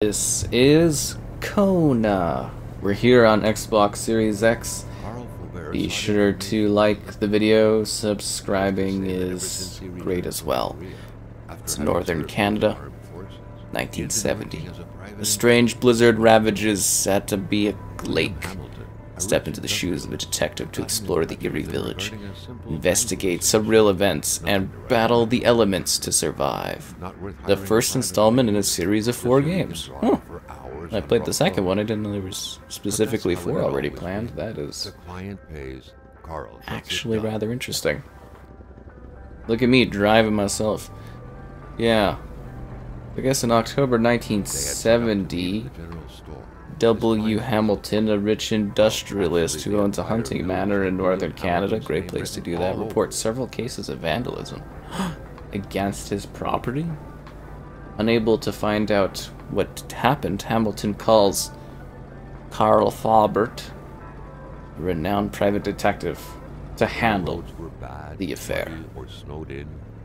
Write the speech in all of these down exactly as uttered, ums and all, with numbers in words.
This is Kona. We're here on Xbox Series X. Be sure to like the video. Subscribing is great as well. It's northern Canada, nineteen seventy. A strange blizzard ravages Satabeak Lake. Step into the shoes of a detective to explore the eerie village, investigate surreal events, and battle the elements to survive. The first installment in a series of four games. Huh. I played the second one. I didn't know there was specifically four already planned. That is actually rather interesting. Look at me driving myself. Yeah. I guess in October nineteen seventy... W. Hamilton, a rich industrialist who owns a hunting manor in northern Canada, great place to do that, reports several cases of vandalism against his property. Unable to find out what happened, Hamilton calls Carl Faubert, a renowned private detective, to handle the affair.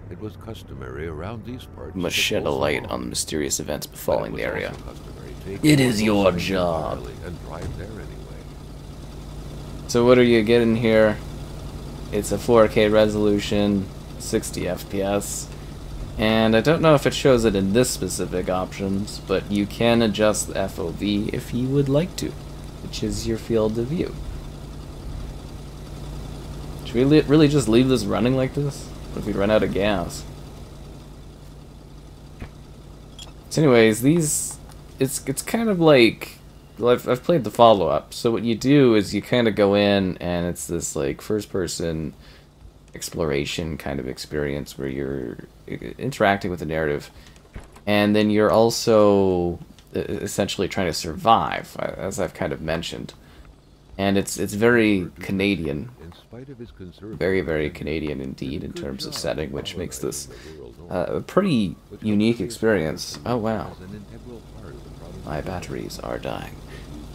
It was customary around these parts must shed a light on the mysterious events befalling the area. It is your job. So what are you getting here? It's a four K resolution, sixty F P S, and I don't know if it shows it in this specific options, but you can adjust the F O V if you would like to, which is your field of view. Should we really just leave this running like this? What if we run out of gas? So anyways, these... It's it's kind of like, well, I've, I've played the follow-up, so what you do is you kind of go in and it's this like first-person exploration kind of experience where you're interacting with the narrative, and then you're also essentially trying to survive, as I've kind of mentioned. And it's it's very Canadian, very, very Canadian indeed in terms of setting, which makes this uh, a pretty unique experience. Oh wow. My batteries are dying.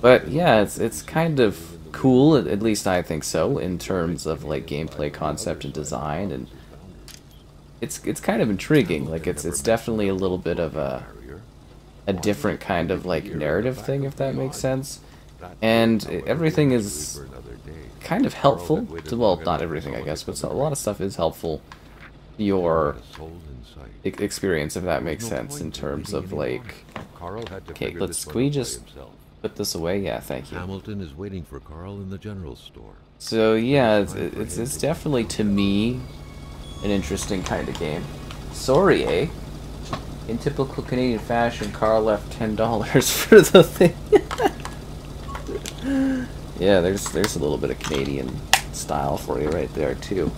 But yeah, it's it's kind of cool, at least I think so, in terms of like gameplay concept and design, and it's it's kind of intriguing. Like it's it's definitely a little bit of a a different kind of like narrative thing, if that makes sense. And everything is kind of helpful to, well, not everything I guess, but a lot of stuff is helpful to your experience, if that makes sense, in terms of like, okay, let's, can we just put this away? Yeah, thank you. Hamilton is waiting for Carl in the general store. So yeah, it's, it's, it's definitely, to me, an interesting kind of game. Sorry, eh? In typical Canadian fashion, Carl left ten dollars for the thing. Yeah, there's there's a little bit of Canadian style for you right there too.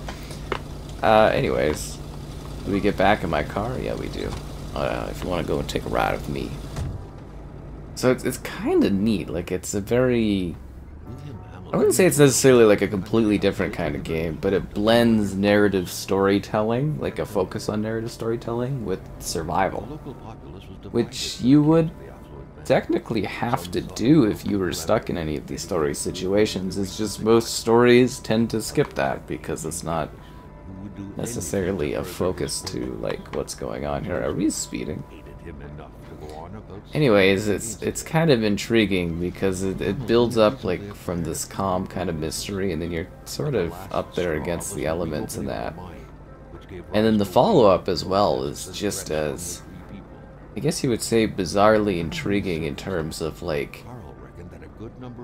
Uh, anyways, do we get back in my car? Yeah, we do. Uh, if you want to go and take a ride with me. So it's it's kind of neat. Like it's a very, I wouldn't say it's necessarily like a completely different kind of game, but it blends narrative storytelling, like a focus on narrative storytelling, with survival, which you would technically have to do if you were stuck in any of these story situations. It's just most stories tend to skip that because it's not necessarily a focus to like what's going on here. Are we speeding? Anyways, it's it's kind of intriguing because it, it builds up like from this calm kind of mystery, and then you're sort of up there against the elements and that. And then the follow-up as well is just as, I guess you would say, bizarrely intriguing in terms of like,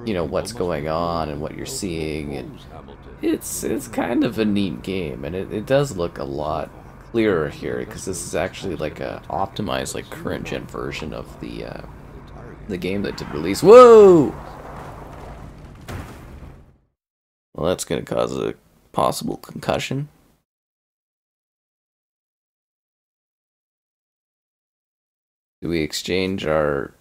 you know, what's going on and what you're seeing, and it's it's kind of a neat game, and it, it does look a lot clearer here because this is actually like a optimized like current gen version of the uh, the game that did release. Whoa! Well, that's gonna cause a possible concussion. Do we exchange our,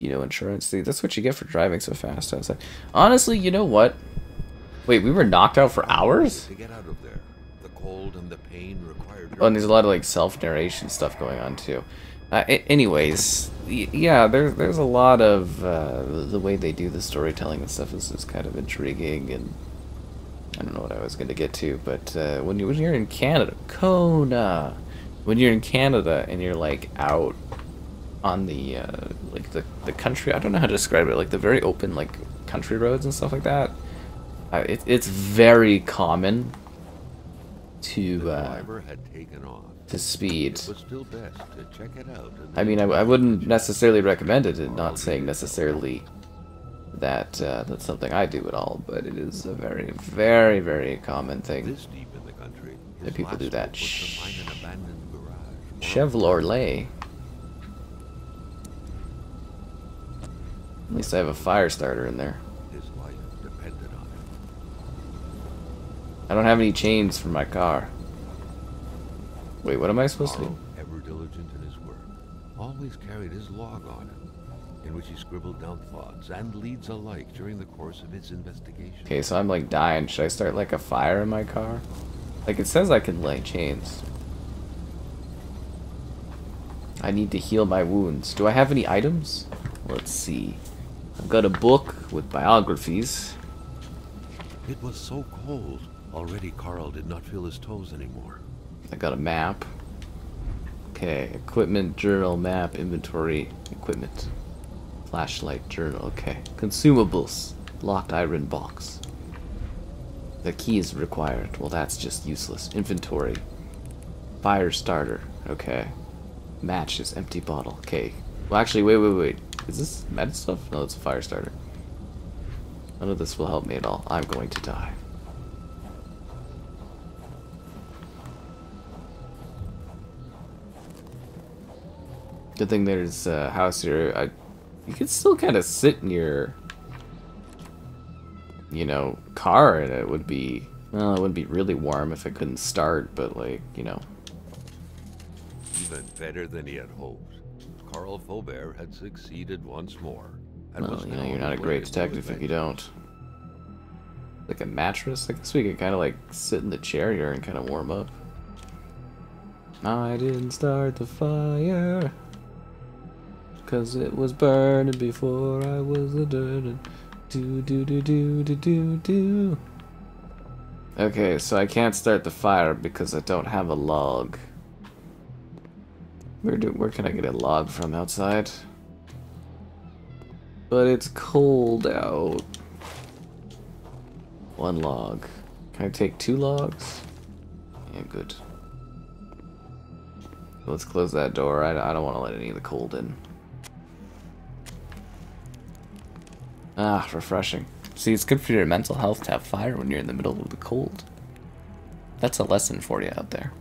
you know, insurance? That's what you get for driving so fast outside. Honestly, you know what? Wait, we were knocked out for hours? To get out of there. The cold and the pain required. Oh, and there's a lot of like self-narration stuff going on too. Uh, anyways, yeah, there's there's a lot of uh, the way they do the storytelling and stuff is, is kind of intriguing, and I don't know what I was going to get to, but uh, when you when you're in Canada, Kona, when you're in Canada and you're like out on the uh, like the the country. I don't know how to describe it. Like the very open like country roads and stuff like that. Uh, it, it's very common to uh, to speed. I mean, I, I wouldn't necessarily recommend it. Not saying necessarily that uh, that's something I do at all, but it is a very, very, very common thing that people do that. Chevrolet. At least I have a fire starter in there. I don't have any chains for my car. Wait, what am I supposed to do? Ever diligent in his work, always carried his log on him, in which he scribbled down thoughts and leads alike during the course of his investigation. Okay, so I'm like dying. Should I start like a fire in my car? Like it says I can lay chains. I need to heal my wounds. Do I have any items? Let's see. I've got a book with biographies. It was so cold. Already Carl did not feel his toes anymore. I got a map. Okay, equipment, journal, map, inventory, equipment. Flashlight, journal, okay. Consumables, locked iron box. The key is required. Well, that's just useless. Inventory, fire starter, okay. Matches, empty bottle, okay. Well, actually, wait, wait, wait. Is this med stuff? No, it's a fire starter. None of this will help me at all. I'm going to die. Good thing there's a house here. I, you can still kind of sit in your, you know, car, and it would be, well, it would be really warm if it couldn't start, but like, you know. Even better than he had hoped, Carl Faubert had succeeded once more. And well, was you know, you're not a great detective if you don't. Like a mattress? I guess we could kind of like sit in the chair here and kind of warm up. I didn't start the fire. Cause it was burning before I was a dirtin'. Do do do do do do do. Okay, so I can't start the fire because I don't have a log. Where do where can I get a log from outside? But it's cold out. One log. Can I take two logs? Yeah, good. Let's close that door. I, I don't want to let any of the cold in. Ah, refreshing. See, it's good for your mental health to have fire when you're in the middle of the cold. That's a lesson for you out there.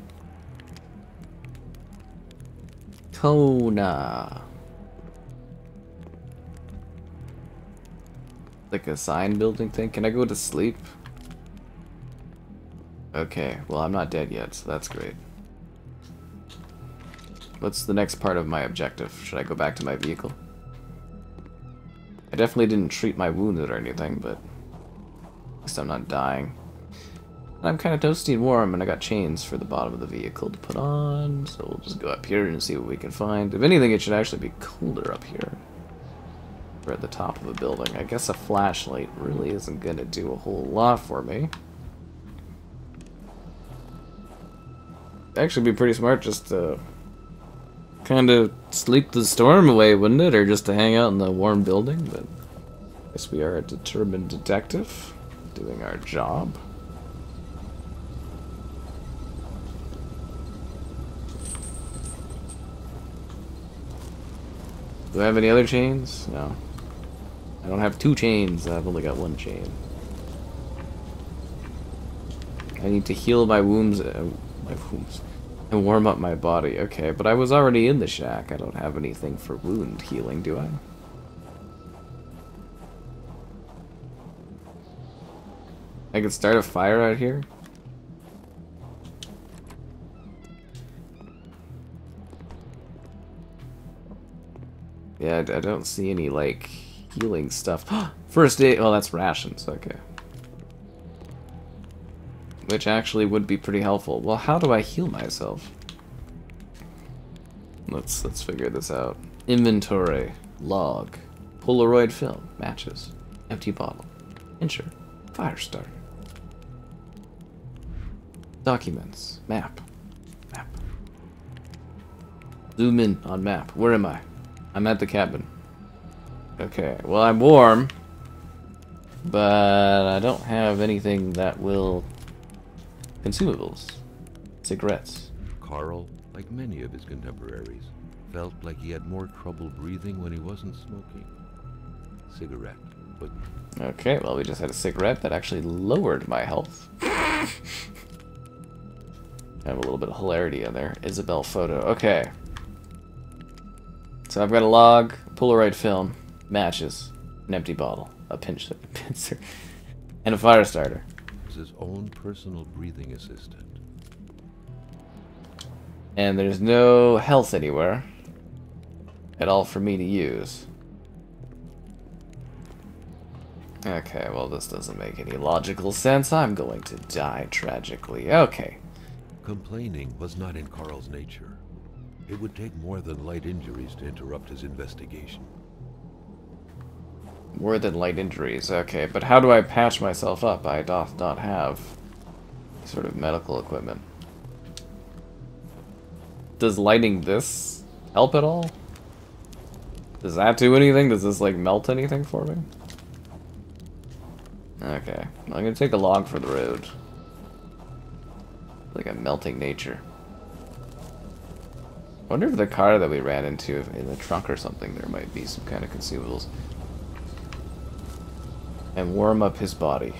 Kona. Like a sign building thing? Can I go to sleep? Okay, well, I'm not dead yet, so that's great. What's the next part of my objective? Should I go back to my vehicle? I definitely didn't treat my wounded or anything, but at least I'm not dying. And I'm kind of toasty and warm, and I got chains for the bottom of the vehicle to put on, so we'll just go up here and see what we can find. If anything, it should actually be colder up here. We're at the top of a building. I guess a flashlight really isn't going to do a whole lot for me. It'd actually be pretty smart just to kind of sleep the storm away, wouldn't it? Or just to hang out in the warm building, but I guess we are a determined detective doing our job. Do I have any other chains? No. I don't have two chains, I've only got one chain. I need to heal my wounds, uh, my wounds. And warm up my body. Okay, but I was already in the shack. I don't have anything for wound healing, do I? I could start a fire out here? Yeah, I don't see any, like, healing stuff. First aid! Oh, that's rations. Okay. Which actually would be pretty helpful. Well, how do I heal myself? Let's let's figure this out. Inventory, log, Polaroid film, matches, empty bottle, pincher, fire starter, documents, map, map. Zoom in on map. Where am I? I'm at the cabin. Okay, well, I'm warm, but I don't have anything that will... consumables. Cigarettes. Carl, like many of his contemporaries, felt like he had more trouble breathing when he wasn't smoking. Cigarette. But... okay, well, we just had a cigarette that actually lowered my health. I have a little bit of hilarity in there. Isabel photo. Okay. So I've got a log, Polaroid film, matches, an empty bottle, a pinch, a pincer, and a fire starter. It's his own personal breathing assistant. And there's no health anywhere at all for me to use. Okay, well, this doesn't make any logical sense. I'm going to die tragically. Okay. Complaining was not in Carl's nature. It would take more than light injuries to interrupt his investigation. More than light injuries, okay. But how do I patch myself up? I doth not have sort of medical equipment. Does lighting this help at all? Does that do anything? Does this, like, melt anything for me? Okay. I'm gonna take the log for the road. Like a melting nature. I wonder if the car that we ran into in the trunk or something, there might be some kind of consumables. And warm up his body.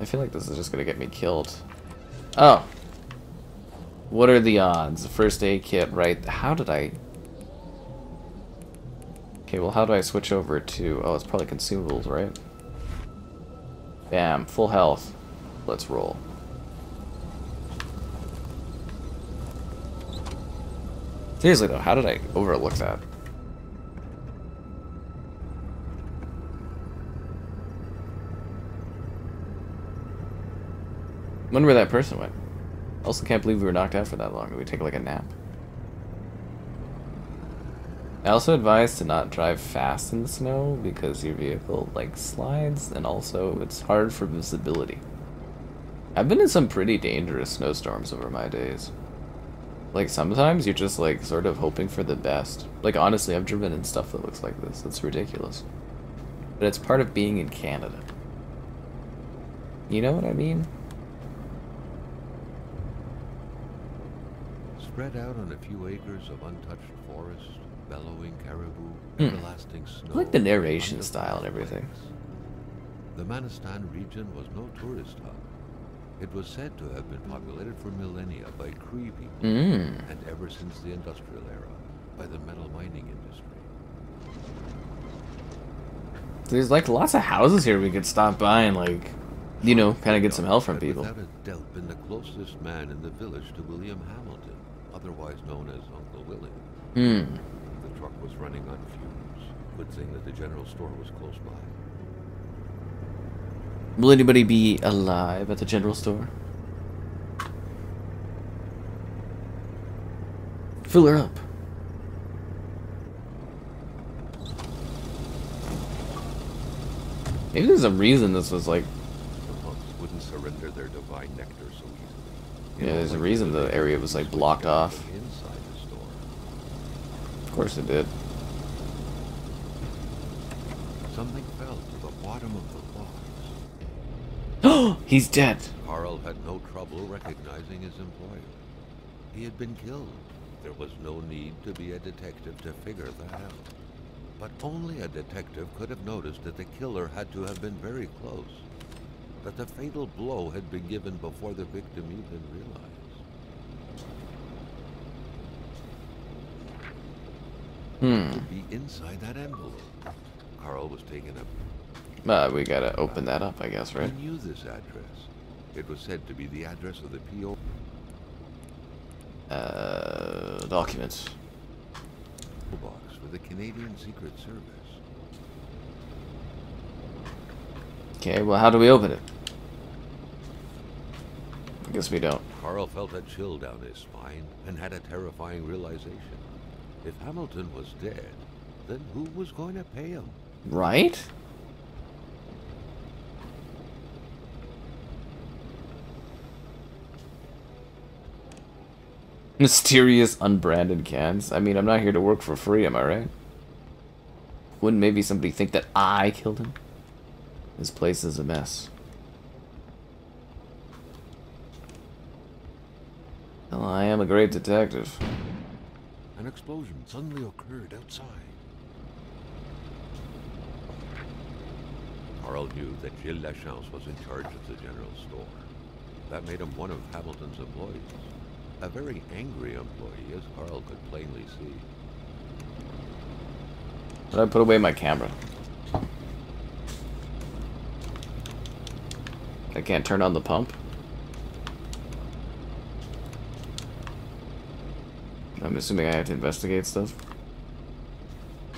I feel like this is just gonna get me killed. Oh! What are the odds? First aid kit, right? How did I... okay, well, how do I switch over to... oh, it's probably consumables, right? Bam, full health. Let's roll. Seriously though, how did I overlook that? I wonder where that person went. Also can't believe we were knocked out for that long. Did we take like a nap? I also advise to not drive fast in the snow because your vehicle like slides and also it's hard for visibility. I've been in some pretty dangerous snowstorms over my days. Like, sometimes you're just, like, sort of hoping for the best. Like, honestly, I've driven in stuff that looks like this. It's ridiculous. But it's part of being in Canada. You know what I mean? Spread out on a few acres of untouched forest, bellowing caribou, mm. everlasting snow... I like the narration style and everything. The Manistan region was no tourist hub. It was said to have been populated for millennia by Cree people, mm. and ever since the industrial era, by the metal mining industry. There's like lots of houses here we could stop by and like, you know, kind of get some help from people. Without a doubt, been the closest man in the village to William Hamilton, otherwise known as Uncle Willie. Mm. The truck was running on fumes. Good thing that the general store was close by. Will anybody be alive at the general store? Fill her up. Maybe there's a reason this was like... the monks wouldn't surrender their divine nectar so easily. Yeah, there's a reason the area was like blocked off. Of course it did. Something fell to the bottom of the... he's dead. Carl had no trouble recognizing his employer. He had been killed. There was no need to be a detective to figure that out. But only a detective could have noticed that the killer had to have been very close. That the fatal blow had been given before the victim even realized. Hmm. To be inside that envelope. Carl was taken up. Uh, we gotta open that up, I guess, right? I knew this address. It was said to be the address of the P O Uh, documents. Box for the Canadian Secret Service. Okay, well, how do we open it? I guess we don't. Carl felt a chill down his spine and had a terrifying realization. If Hamilton was dead, then who was going to pay him? Right? Mysterious unbranded cans. I mean, I'm not here to work for free, am I right? Wouldn't maybe somebody think that I killed him? This place is a mess. Well, I am a great detective. An explosion suddenly occurred outside. Carl knew that Gilles Lachance was in charge of the general store. That made him one of Hamilton's employees. A very angry employee, as Carl could plainly see. But I put away my camera. I can't turn on the pump. I'm assuming I have to investigate stuff.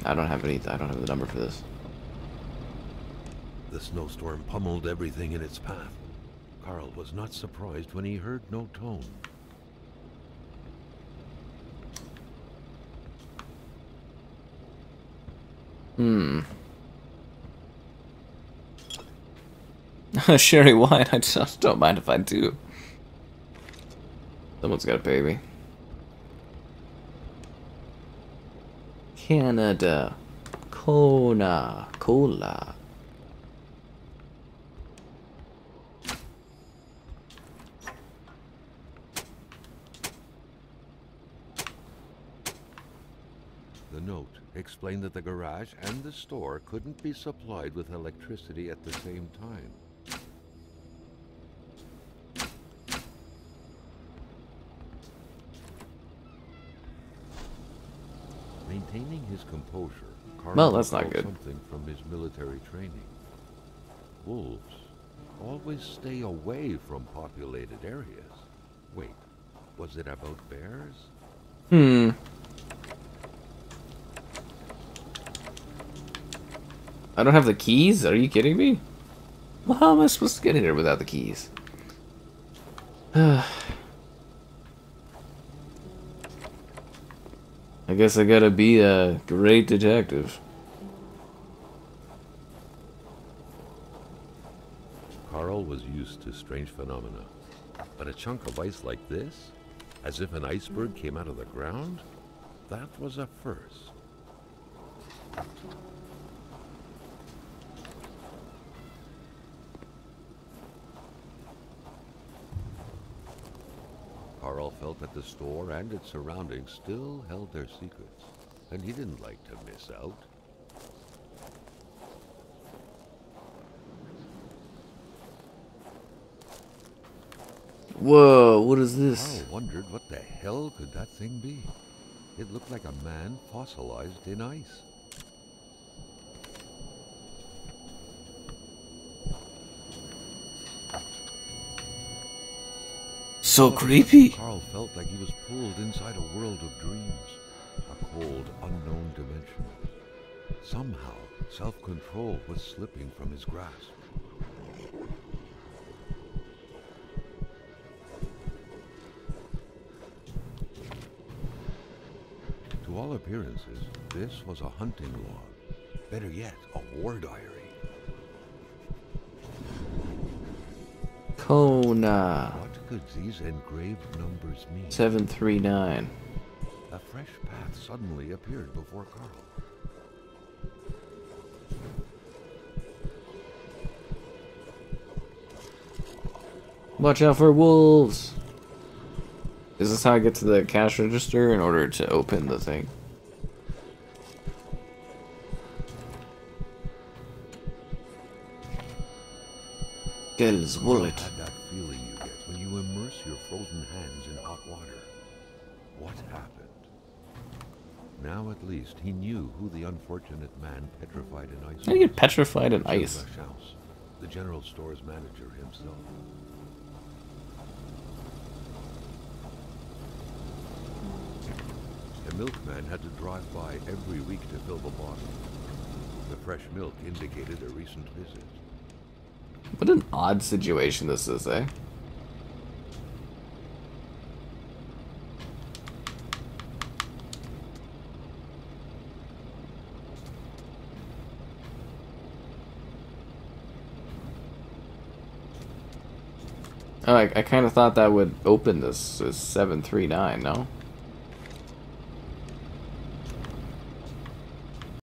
I don't have any. I don't have the number for this. The snowstorm pummeled everything in its path. Carl was not surprised when he heard no tone. Hmm. Sherry wine, I just don't mind if I do. Someone's got a baby. Canada. Kona. Cola. The note explained that the garage and the store couldn't be supplied with electricity at the same time. Maintaining his composure, Carl no, that's not good. Something from his military training. Wolves always stay away from populated areas. Wait, was it about bears? Hmm. I don't have the keys? Are you kidding me? Well, how am I supposed to get in here without the keys? I guess I gotta be a great detective. Carl was used to strange phenomena, but a chunk of ice like this, as if an iceberg came out of the ground, that was a first. Carl felt that the store and its surroundings still held their secrets, and he didn't like to miss out. Whoa, what is this? Carl wondered what the hell could that thing be. It looked like a man fossilized in ice. So creepy. Carl felt like he was pulled inside a world of dreams, a cold, unknown dimension. Somehow, self-control was slipping from his grasp. To all appearances, this was a hunting log. Better yet, a war diary. Kona. These engraved numbers mean seven three nine. A fresh path suddenly appeared before Carl. Watch out for wolves. Is this how I get to the cash register in order to open the thing? Gilles' wallet. Your frozen hands in hot water. What happened? Now at least he knew who the unfortunate man petrified in ice. How do you get petrified in ice? The general store's manager himself. The milkman had to drive by every week to fill the bottle. The fresh milk indicated a recent visit. What an odd situation this is, eh? Oh, I, I kind of thought that would open this, this seven three nine, no?